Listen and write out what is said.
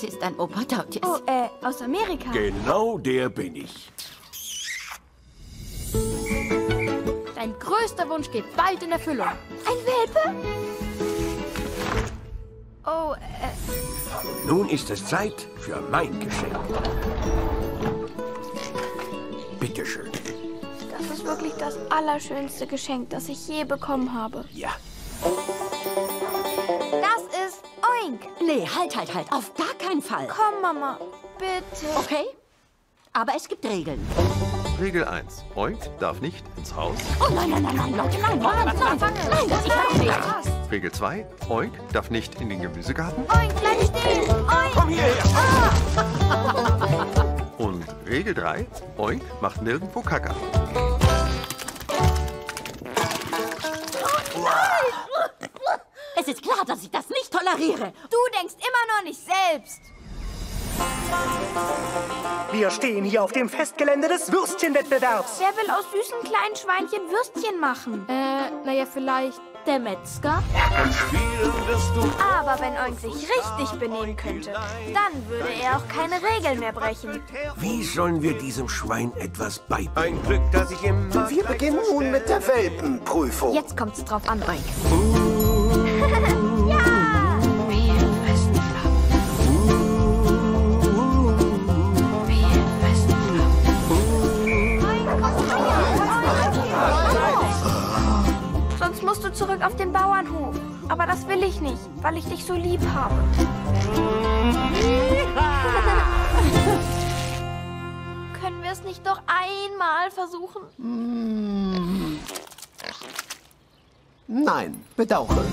Das ist ein Opa-Tautjes. Oh, aus Amerika. Genau der bin ich. Dein größter Wunsch geht bald in Erfüllung. Ein Welpe? Oh, Nun ist es Zeit für mein Geschenk. Bitteschön. Das ist wirklich das allerschönste Geschenk, das ich je bekommen habe. Ja. Das ist Oink. Nee, halt. Auf gar keinen Fall. Komm, Mama, bitte. Okay, aber es gibt Regeln. Regel 1. Oink darf nicht ins Haus. Oh nein, Leute, nein, ich hab nicht. Regel 2. Oink darf nicht in den Gemüsegarten. Oink, bleib stehen. Oink. Komm hierher. Ah. Und Regel 3. Oink macht nirgendwo Kacke. Es ist klar, dass ich das nicht toleriere. Du denkst immer noch nicht selbst. Wir stehen hier auf dem Festgelände des Würstchenwettbewerbs. Wer will aus süßen kleinen Schweinchen Würstchen machen? Naja, vielleicht der Metzger. Aber wenn Oink sich richtig benehmen könnte, dann würde er auch keine Regeln mehr brechen. Wie sollen wir diesem Schwein etwas beibringen? Ein Glück, dass ich im Markt. Wir beginnen nun mit der Welpenprüfung. Jetzt kommt's drauf an, Oink. Musst du zurück auf den Bauernhof. Aber das will ich nicht, weil ich dich so lieb habe. Können wir es nicht doch einmal versuchen? Nein, bedauere.